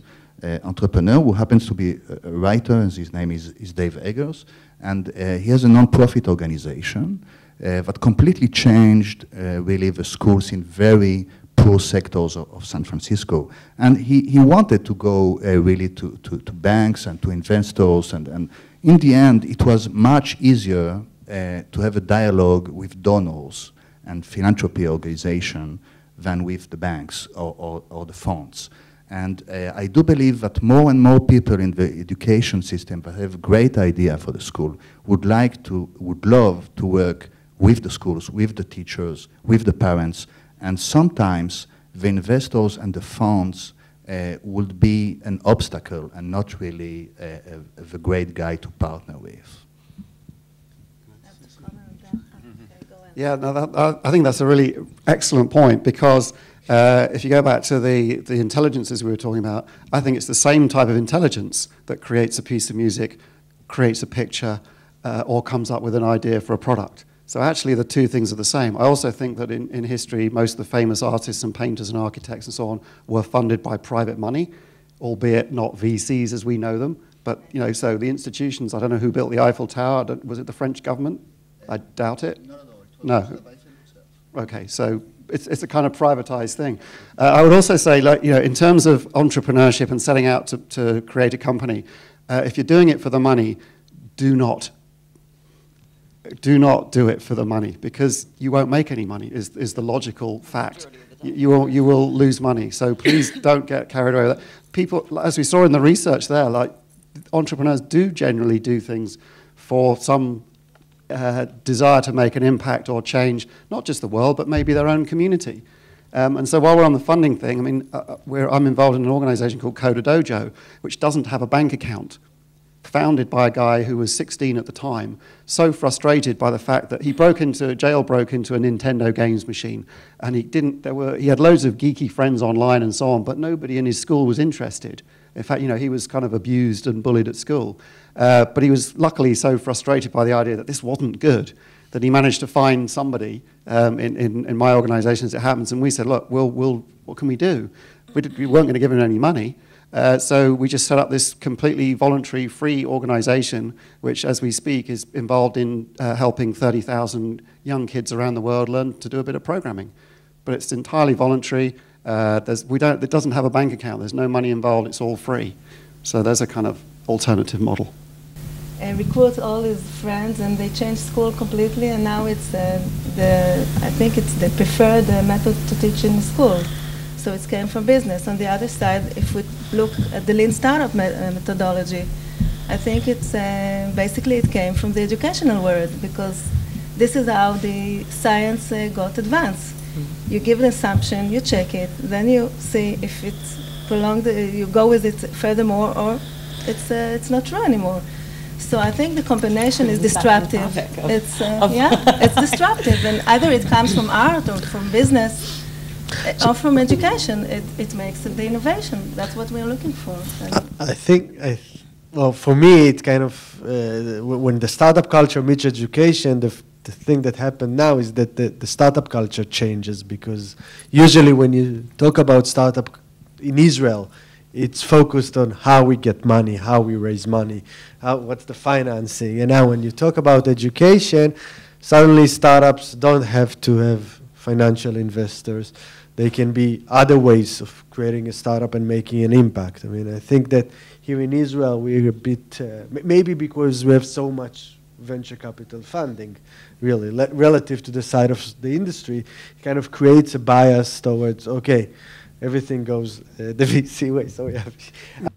entrepreneur who happens to be a writer, and his name is Dave Eggers, and he has a non-profit organization that completely changed really the schools in very poor sectors of San Francisco. And he wanted to go really to banks and to investors, and in the end, it was much easier to have a dialogue with donors and philanthropy organization than with the banks or the funds. And I do believe that more and more people in the education system that have a great idea for the school would love to work with the schools, with the teachers, with the parents, and sometimes the investors and the funds would be an obstacle and not really the great guy to partner with. Yeah, no, I think that's a really excellent point, because if you go back to the intelligences we were talking about, I think it's the same type of intelligence that creates a piece of music, creates a picture, or comes up with an idea for a product. So actually the two things are the same. I also think that in history, most of the famous artists and painters and architects and so on were funded by private money, albeit not VCs as we know them. But, you know, so the institutions, I don't know who built the Eiffel Tower. Was it the French government? I doubt it. No. Okay, so it's a kind of privatized thing. I would also say, like, you know, in terms of entrepreneurship and setting out to create a company, if you're doing it for the money, do not do it for the money, because you won't make any money is the logical fact. You will lose money. So please don't get carried away with that. People, as we saw in the research there, like, entrepreneurs do generally do things for some desire to make an impact or change, not just the world, but maybe their own community. And so while we're on the funding thing, I mean, I'm involved in an organization called Coda Dojo, which doesn't have a bank account, founded by a guy who was 16 at the time, so frustrated by the fact that he jailbroke into a Nintendo games machine, and he had loads of geeky friends online and so on, but nobody in his school was interested. In fact, you know, he was kind of abused and bullied at school. But he was luckily so frustrated by the idea that this wasn't good that he managed to find somebody in my organization, as it happens, and we said, look, what can we do? We weren't going to give him any money, so we just set up this completely voluntary, free organization, which, as we speak, is involved in helping 30,000 young kids around the world learn to do a bit of programming. But it's entirely voluntary. It doesn't have a bank account. There's no money involved. It's all free. So there's a kind of alternative model. Recruit all his friends, and they changed school completely. And now it's I think it's the preferred method to teach in school. So it came from business. On the other side, if we look at the lean startup methodology, I think it's basically it came from the educational world, because this is how the science got advanced. Mm-hmm. You give an assumption, you check it, then you see if it's prolonged, you go with it furthermore, or it's not true anymore. So I think the combination is disruptive. It's it's disruptive, and either it comes from art or from business or from education. It makes the innovation. That's what we're looking for. I think. Well, for me, it kind of, when the startup culture meets education, the thing that happened now is that the startup culture changes, because usually when you talk about startup in Israel, it's focused on how we get money, how we raise money, what's the financing. And now when you talk about education, suddenly startups don't have to have financial investors. They can be other ways of creating a startup and making an impact. I mean, I think that here in Israel, we're a bit, maybe because we have so much venture capital funding, really, relative to the side of the industry, it kind of creates a bias towards, okay, everything goes the VC way. Sorry.